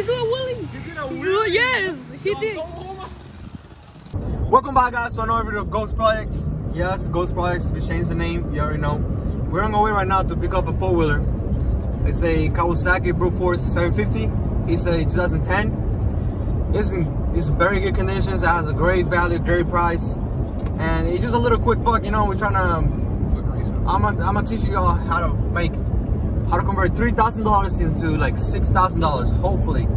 he's not willing. Is it a willing? Yes, he did. Welcome back, guys, to another video of Ghost Projects. Yes, Ghost Projects, we changed the name, you already know. We're on our way right now to pick up a four-wheeler. It's a Kawasaki Brute Force 750. It's a 2010. It's in very good conditions. It has a great value, great price. And it's just a little quick buck, you know, we're trying to... I'm gonna teach you all how to make... how to convert $3,000 into like $6,000, hopefully.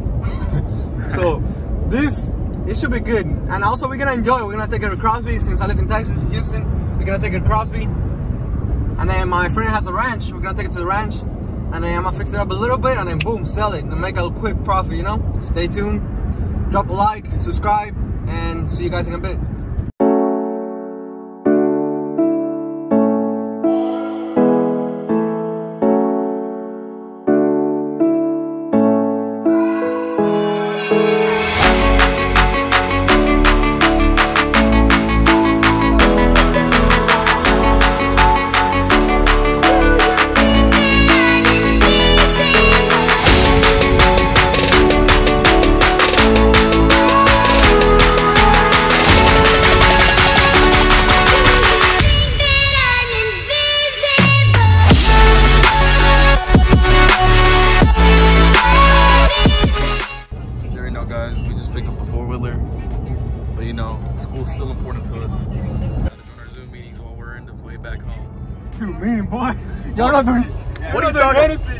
So this, it should be good. And also we're gonna enjoy it. We're gonna take it to Crosby, since I live in Texas, Houston. We're gonna take it to Crosby. And then my friend has a ranch. We're gonna take it to the ranch. And then I'm gonna fix it up a little bit and then boom, sell it and make a quick profit, you know? Stay tuned, drop a like, subscribe, and see you guys in a bit.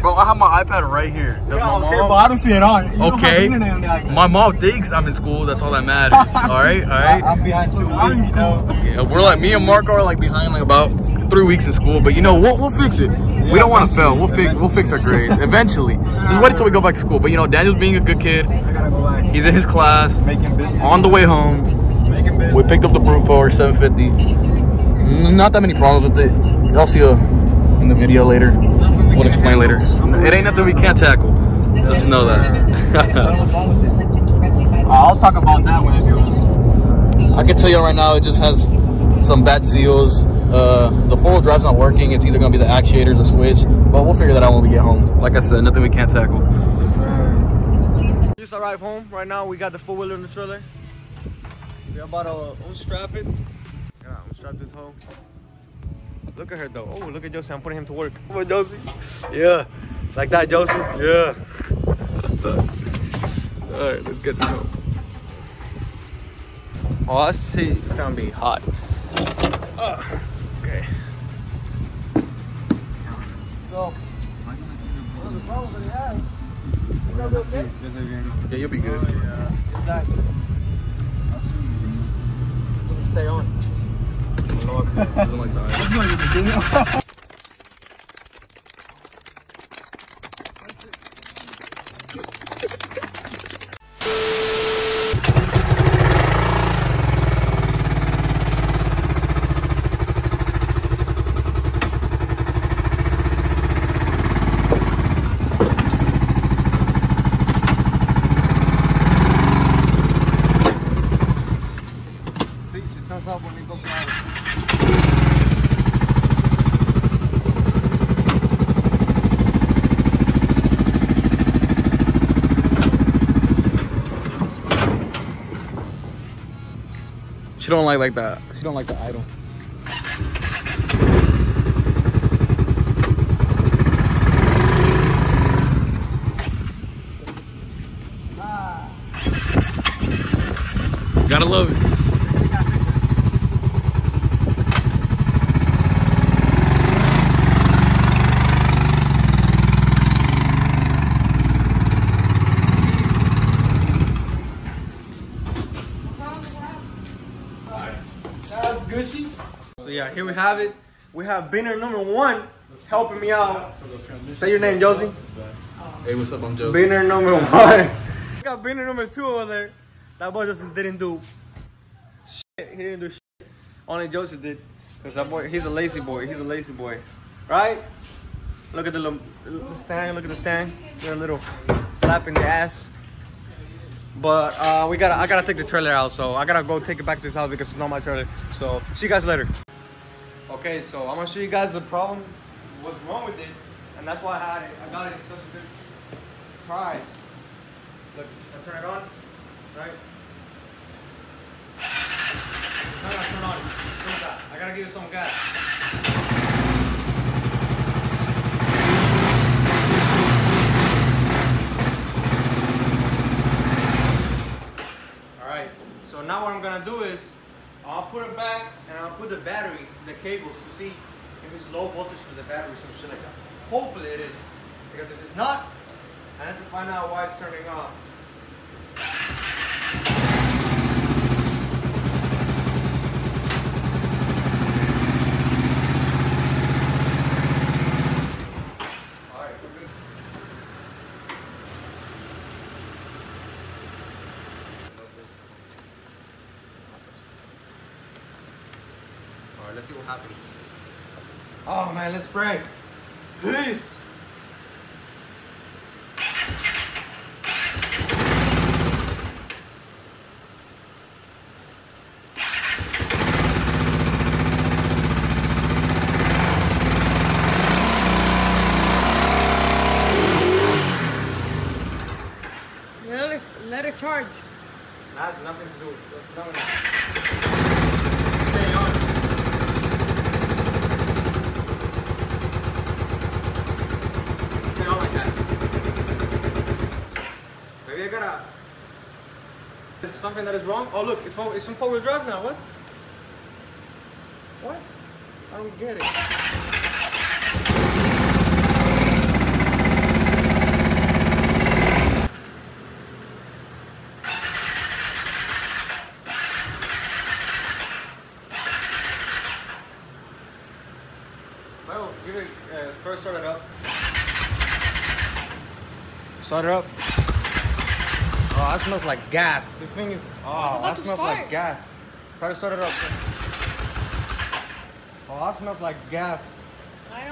Bro, I have my iPad right here. That's yeah, my okay, mom. But I don't see it on. You okay. Don't have internet on. My mom thinks I'm in school. That's all that matters. All right. I'm behind 2 weeks, you know. Yeah, we're like, me and Marco are like behind like about 3 weeks in school. But you know what? We'll fix it. Yeah, we don't want to fail. We'll fix our grades eventually. Just wait until we go back to school. But you know, Daniel's being a good kid. He's in his class. Making business. On the way home, we picked up the Brute Force 750. Not that many problems with it. Y'all see in the video later. We'll explain later. It ain't nothing we can't tackle. Just know that. I'll talk about that when I do. I can tell you right now, it just has some bad seals. The four-wheel drive's not working. It's either gonna be the actuator, the switch, but we'll figure that out when we get home. Like I said, nothing we can't tackle. Just arrived home. Right now, we got the four-wheeler in the trailer. We're about to unstrap it. Yeah, unstrap this hole. Look at her though. Oh, look at Josie. I'm putting him to work. Come on, Josie. Yeah. Like that, Josie. Yeah. Alright, let's get to know. Oh, I see. It's gonna be hot. Okay. So, the problem that he has. You gonna be okay? Yeah, you'll be good. Oh, yeah. Exactly. Let's stay on. Doesn't like that. She don't like that. She don't like the idle. Gotta love it. So yeah, here we have it. We have Binner #1 helping me out. Say your name, Josie. Hey, what's up? I'm Josie. Binner #1. We got Binner #2 over there. That boy just didn't do shit. He didn't do shit. Only Josie did. Cause that boy, he's a lazy boy. He's a lazy boy, right? Look at the stand. Look at the stand. They're a little slap in the ass. But I gotta take the trailer out, so I gotta go take it back to this house because it's not my trailer. So see you guys later. Okay, so I'm gonna show you guys the problem, what's wrong with it, and that's why I got it at such a good price. Look, I'll turn it on, right? No, no, turn on. Turn it on. I gotta give you some gas. Now what I'm gonna do is I'll put it back and I'll put the battery, the cables, to see if it's low voltage for the battery, some shit like that. Hopefully it is, because if it's not, I have to find out why it's turning off. Alright, we're good. Let's see what happens. Oh man, let's pray. Peace. Let it charge. That has nothing to do with it. Stay on. Maybe I gotta... Is something that is wrong? Oh look, it's on four-wheel drive now, what? What? I don't get it. Well, give it... first start it up. Start it up. Oh, that smells like gas. This thing is... Oh, that smells like gas. Try to start it up. Oh, that smells like gas. I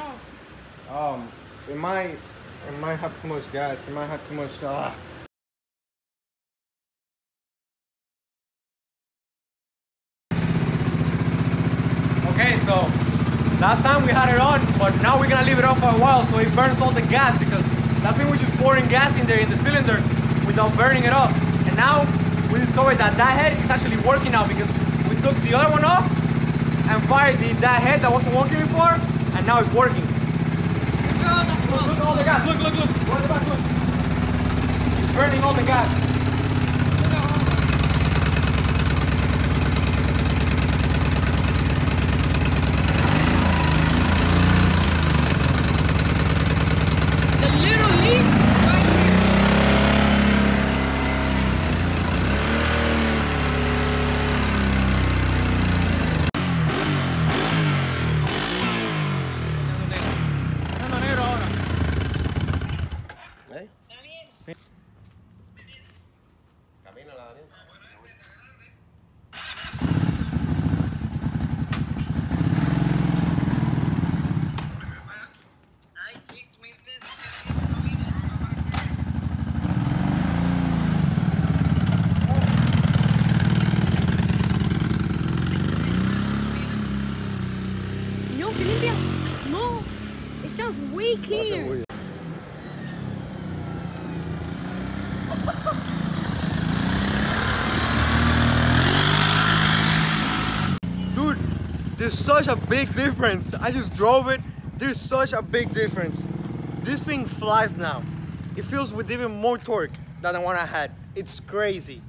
know. It might have too much gas. It might have too much... Okay, so... Last time we had it on, but now we're gonna leave it on for a while so it burns all the gas, because that thing was just pouring gas in there in the cylinder without burning it up. And now we discovered that that head is actually working now, because we took the other one off and fired that head that wasn't working before, and now it's working. Look, look at all the gas, look. Where's the back, look. It's burning all the gas. Dude, there's such a big difference. I just drove it. There's such a big difference. This thing flies now. It feels with even more torque than the one I had. It's crazy.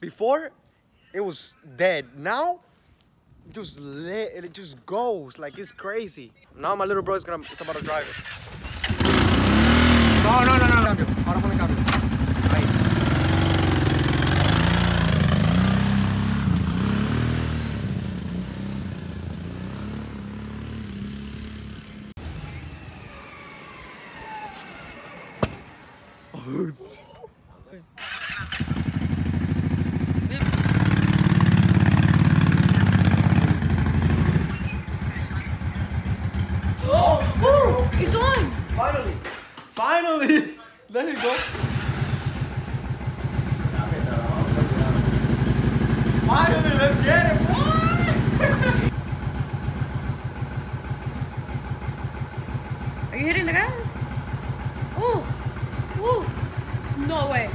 Before, it was dead. Now, it just goes, like, it's crazy. Now my little bro is about to drive it. No. Finally! There you go! Finally, let's get it! What? Are you hitting the gas? Ooh! Ooh! No way!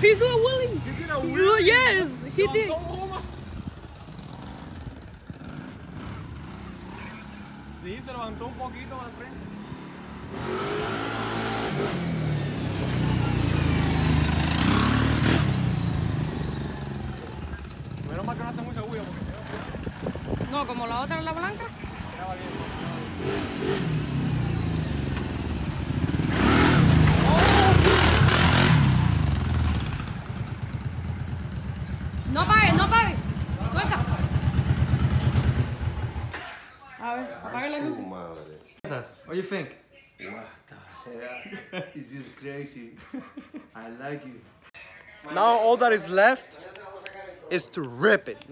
He's not willing. He did a wheelie. No, yes, he did. Sí, se levantó un poquito al frente. Menos mal que no hace mucha bulla porque se va. No, como la otra, la blanca. Estaba bien, estaba bien. What do you think? What the hell? This is crazy. I like you. Now all that is left is to rip it.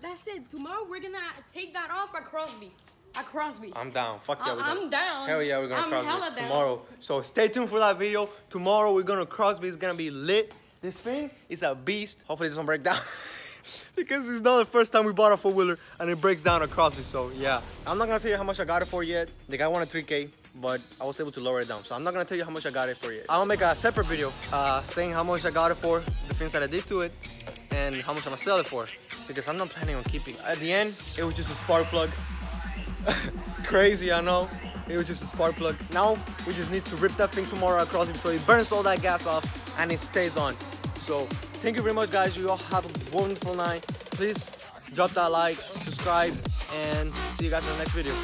That's it. Tomorrow we're gonna take that off at Crosby. At Crosby. I'm down. Fuck yeah, we're gonna. I'm down. Hell yeah, we're gonna Crosby tomorrow. So stay tuned for that video. Tomorrow we're gonna Crosby. It's gonna be lit. This thing is a beast. Hopefully it doesn't break down. Because it's not the first time we bought a four-wheeler and it breaks down across it, so yeah. I'm not gonna tell you how much I got it for yet. The guy wanted 3K, but I was able to lower it down. So I'm not gonna tell you how much I got it for yet. I'm gonna make a separate video saying how much I got it for, the things that I did to it, and how much I'm gonna sell it for. Because I'm not planning on keeping it. At the end, it was just a spark plug. Crazy, I know. It was just a spark plug. Now, we just need to rip that thing tomorrow across it so it burns all that gas off and it stays on. So thank you very much, guys. You all have a wonderful night. Please drop that like, subscribe, and see you guys in the next video.